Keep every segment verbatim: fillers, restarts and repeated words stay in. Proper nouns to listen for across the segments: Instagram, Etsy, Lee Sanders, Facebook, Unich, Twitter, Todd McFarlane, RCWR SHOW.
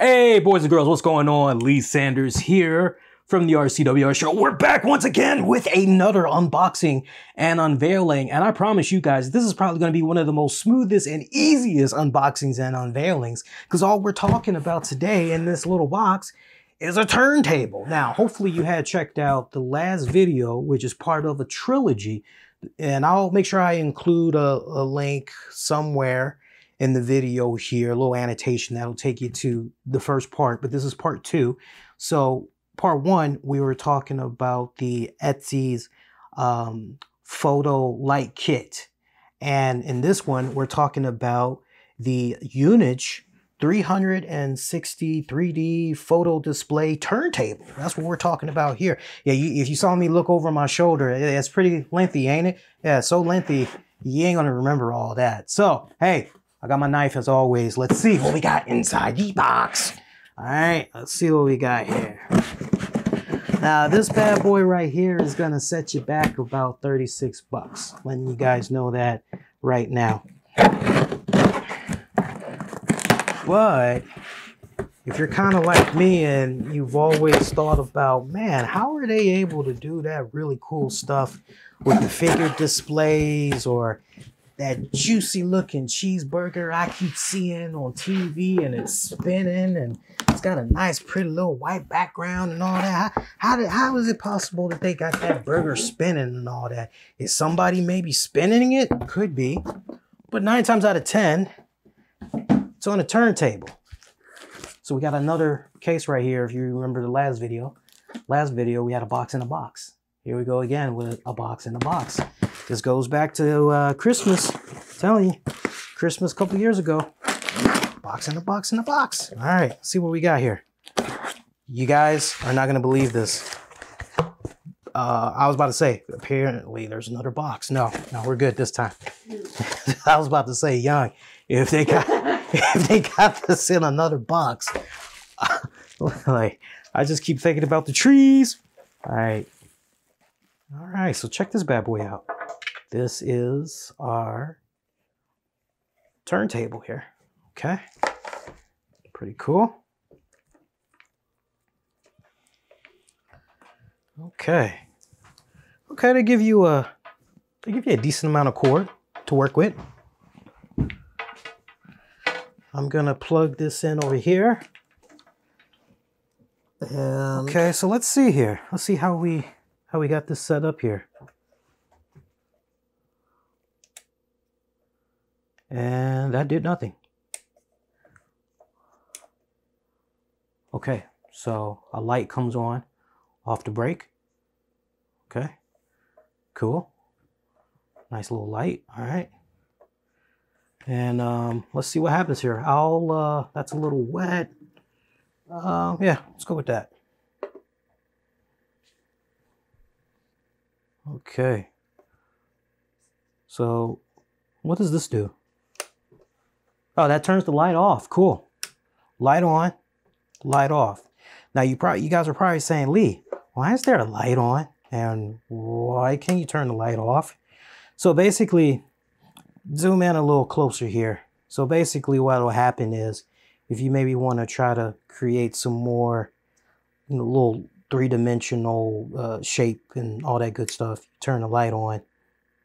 Hey, boys and girls, what's going on? Lee Sanders here from the R C W R Show. We're back once again with another unboxing and unveiling. And I promise you guys, this is probably going to be one of the most smoothest and easiest unboxings and unveilings, because all we're talking about today in this little box is a turntable. Now, hopefully you had checked out the last video, which is part of a trilogy. And I'll make sure I include a, a link somewhere in the video here, a little annotation that'll take you to the first part, but this is part two. So part one, we were talking about the Etsy's um, photo light kit. And in this one, we're talking about the Unich three sixty three D photo display turntable. That's what we're talking about here. Yeah, you, if you saw me look over my shoulder, it, it's pretty lengthy, ain't it? Yeah, so lengthy, you ain't gonna remember all that. So, hey, I got my knife as always. Let's see what we got inside the box. All right, let's see what we got here. Now, this bad boy right here is gonna set you back about thirty-six bucks. Letting you guys know that right now. But if you're kind of like me and you've always thought about, man, how are they able to do that really cool stuff with the figure displays or that juicy looking cheeseburger I keep seeing on T V and it's spinning and it's got a nice pretty little white background and all that. How, how, did, how is it possible that they got that burger spinning and all that? Is somebody maybe spinning it? Could be. But nine times out of ten, it's on a turntable. So we got another case right here. If you remember the last video, last video we had a box in a box. Here we go again with a box in a box. This goes back to uh, Christmas. I'm telling you, Christmas a couple years ago. Box in a box in a box. All right, let's see what we got here. You guys are not gonna believe this. Uh, I was about to say, apparently there's another box. No, no, we're good this time. I was about to say, young, if they got. If they got this in another box, like I just keep thinking about the trees. All right, all right. So check this bad boy out. This is our turntable here. Okay, pretty cool. Okay, okay. They give you a they give you a decent amount of cord to work with. I'm gonna plug this in over here. And okay, so let's see here. Let's see how we how we got this set up here. And that did nothing. Okay, so a light comes on off the break. Okay, cool. Nice little light, all right. And um, let's see what happens here. I'll, uh, that's a little wet. Uh, yeah, let's go with that. Okay. So what does this do? Oh, that turns the light off. Cool. Light on, light off. Now you probably, you guys are probably saying, Lee, why is there a light on? And why can't you turn the light off? So basically, zoom in a little closer here. So basically what will happen is if you maybe want to try to create some more, you know, little three-dimensional uh, shape and all that good stuff, turn the light on.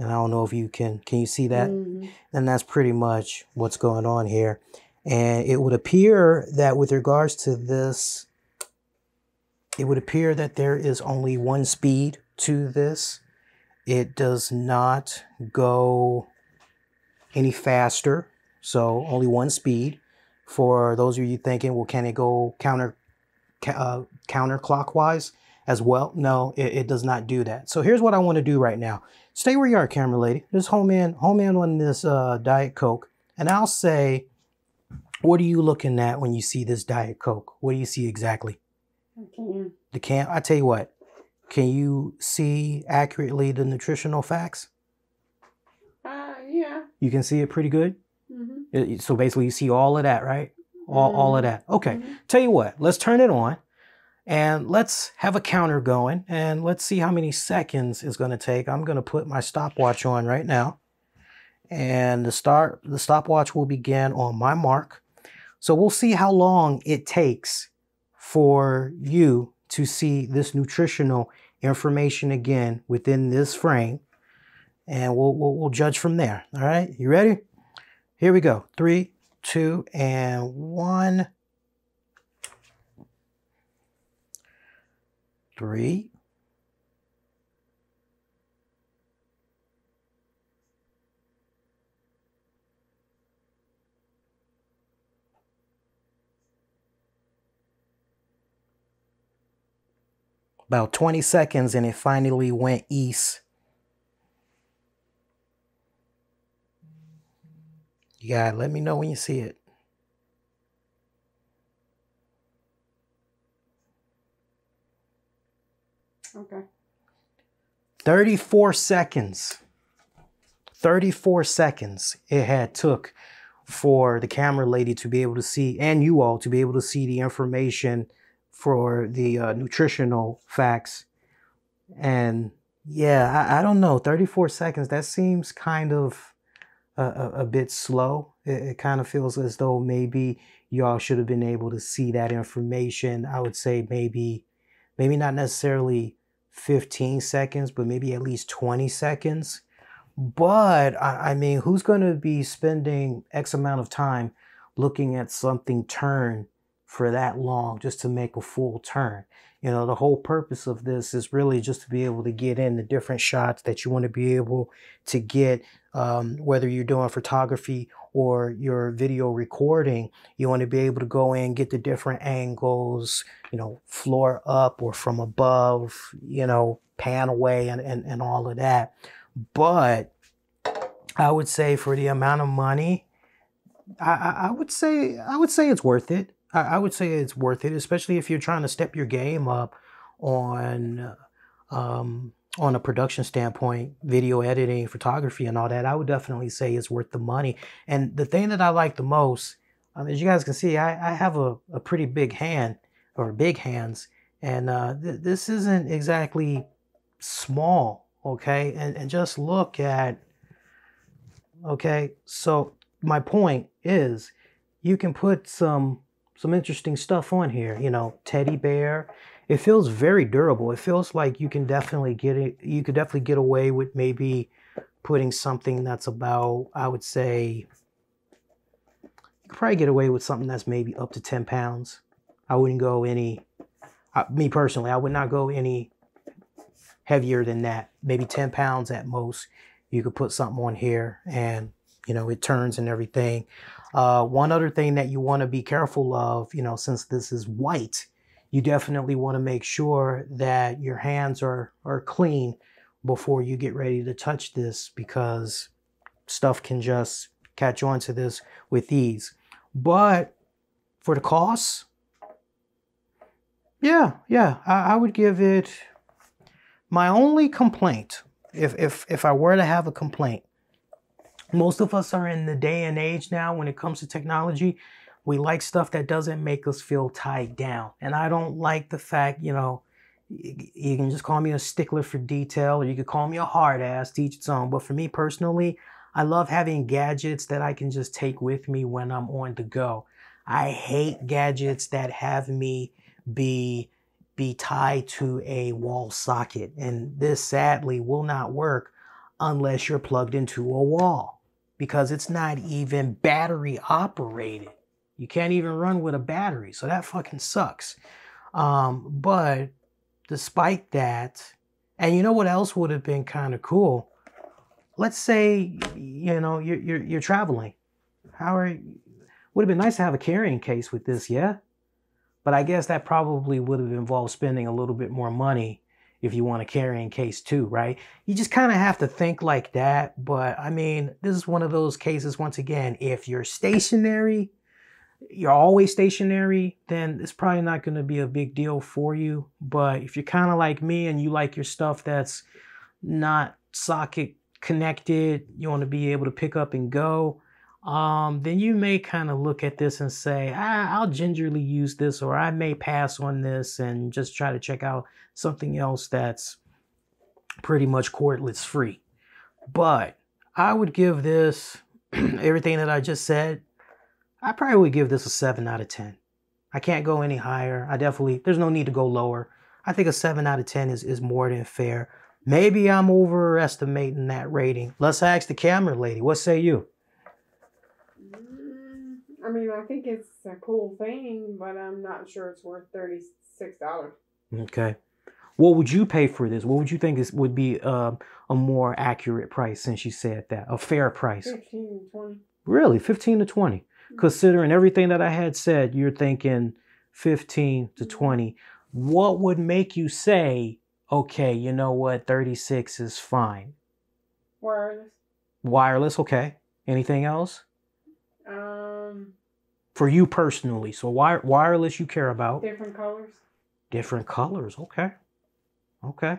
And I don't know if you can, can you see that? Mm-hmm. And that's pretty much what's going on here. And it would appear that with regards to this, it would appear that there is only one speed to this. It does not go any faster, so only one speed. For those of you thinking, well, can it go counter uh, counterclockwise as well? No, it, it does not do that. So here's what I want to do right now. Stay where you are, camera lady. Just home in, home in on this uh, Diet Coke, and I'll say, what are you looking at when you see this Diet Coke? What do you see exactly? Okay. The can. I tell you what. Can you see accurately the nutritional facts? You can see it pretty good. Mm-hmm. So basically you see all of that, right? All, all of that. Okay, mm-hmm. Tell you what, let's turn it on and let's have a counter going and let's see how many seconds it's gonna take. I'm gonna put my stopwatch on right now and the start, the stopwatch will begin on my mark. So we'll see how long it takes for you to see this nutritional information again within this frame, and we'll, we'll, we'll judge from there. All right, you ready? Here we go. Three, two, and one. Three. About twenty seconds, and it finally went east. You gotta let me know when you see it. Okay. thirty-four seconds. thirty-four seconds it had took for the camera lady to be able to see, and you all to be able to see the information for the uh, nutritional facts. And yeah, I, I don't know, thirty-four seconds, that seems kind of a, a, a bit slow. It, it kind of feels as though maybe y'all should have been able to see that information. I would say maybe, maybe not necessarily fifteen seconds, but maybe at least twenty seconds. But I, I mean, who's gonna be spending X amount of time looking at something turn for that long just to make a full turn? You know, the whole purpose of this is really just to be able to get in the different shots that you want to be able to get, um, whether you're doing photography or your video recording. You want to be able to go in, get the different angles, you know, floor up or from above, you know, pan away and, and, and all of that. But I would say for the amount of money, I, I, I would say, I would say it's worth it. I would say it's worth it, especially if you're trying to step your game up on um, on a production standpoint, video editing, photography, and all that. I would definitely say it's worth the money. And the thing that I like the most, um, as you guys can see, I, I have a, a pretty big hand, or big hands, and uh, th this isn't exactly small, okay? And, and just look at, okay, so my point is you can put some... some interesting stuff on here, you know, teddy bear. It feels very durable. It feels like you can definitely get it. You could definitely get away with maybe putting something that's about, I would say, you could probably get away with something that's maybe up to ten pounds. I wouldn't go any, I, me personally, I would not go any heavier than that. Maybe ten pounds at most. You could put something on here and, you know, it turns and everything. Uh, one other thing that you want to be careful of, you know, since this is white, you definitely want to make sure that your hands are, are clean before you get ready to touch this, because stuff can just catch on to this with ease. But for the cost, yeah, yeah, I, I would give it my only complaint. If, if, if I were to have a complaint, most of us are in the day and age now when it comes to technology. We like stuff that doesn't make us feel tied down. And I don't like the fact, you know, you can just call me a stickler for detail, or you could call me a hard ass, to each its own. But for me personally, I love having gadgets that I can just take with me when I'm on the go. I hate gadgets that have me be, be tied to a wall socket. And this sadly will not work unless you're plugged into a wall, because it's not even battery operated. You can't even run with a battery, so that fucking sucks. Um, but despite that, and you know what else would have been kind of cool? Let's say, you know, you're, you're, you're traveling. How are you? Would have been nice to have a carrying case with this, yeah? But I guess that probably would have involved spending a little bit more money if you want a carrying case too, right? You just kind of have to think like that. But I mean, this is one of those cases, once again, if you're stationary, you're always stationary, then it's probably not gonna be a big deal for you. But if you're kind of like me and you like your stuff that's not socket connected, you wanna be able to pick up and go, um, then you may kind of look at this and say, I I'll gingerly use this, or I may pass on this and just try to check out something else that's pretty much cordless free. But I would give this, everything that I just said, I probably would give this a seven out of ten. I can't go any higher. I definitely, there's no need to go lower. I think a seven out of ten is, is more than fair. Maybe I'm overestimating that rating. Let's ask the camera lady. What say you? I mean, I think it's a cool thing, but I'm not sure it's worth thirty-six dollars. Okay. What would you pay for this? What would you think this would be uh, a more accurate price since you said that? A fair price? fifteen to twenty. Really? fifteen to twenty? Mm-hmm. Considering everything that I had said, you're thinking fifteen to twenty. What would make you say, okay, you know what, thirty-six is fine? Wireless. Wireless, okay. Anything else? Um, For you personally. So wire, wireless you care about. Different colors. Different colors, okay. Okay.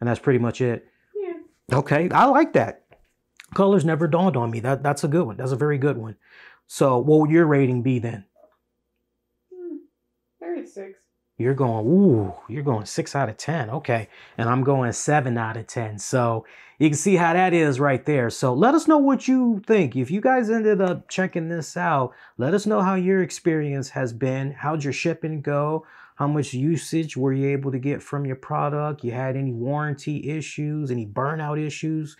And that's pretty much it. Yeah. Okay, I like that. Colors never dawned on me. That That's a good one. That's a very good one. So what would your rating be then? Mm, thirty-six. You're going, ooh, you're going six out of ten. Okay. And I'm going seven out of ten. So you can see how that is right there. So let us know what you think. If you guys ended up checking this out, let us know how your experience has been. How'd your shipping go? How much usage were you able to get from your product? You had any warranty issues, any burnout issues,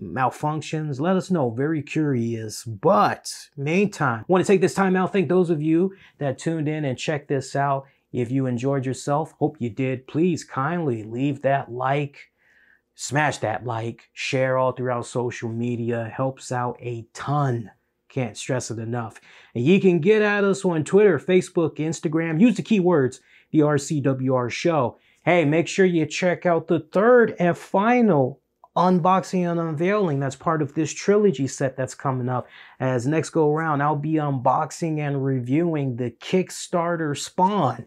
malfunctions? Let us know. Very curious. But meantime, I want to take this time out. Thank those of you that tuned in and checked this out. If you enjoyed yourself, hope you did, please kindly leave that like, smash that like, share all throughout social media. It helps out a ton. Can't stress it enough. And you can get at us on Twitter, Facebook, Instagram. Use the keywords, the R C W R Show. Hey, make sure you check out the third and final unboxing and unveiling that's part of this trilogy set that's coming up. As next go around, I'll be unboxing and reviewing the Kickstarter spawn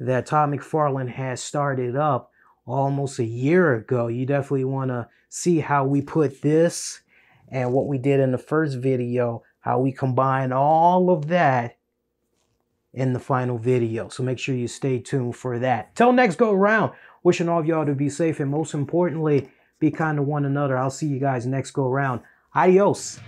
that Todd McFarlane has started up almost a year ago. You definitely want to see how we put this and what we did in the first video, how we combine all of that in the final video. So make sure you stay tuned for that. Till next go around, wishing all of y'all to be safe and most importantly, be kind to one another. I'll see you guys next go around. Adios.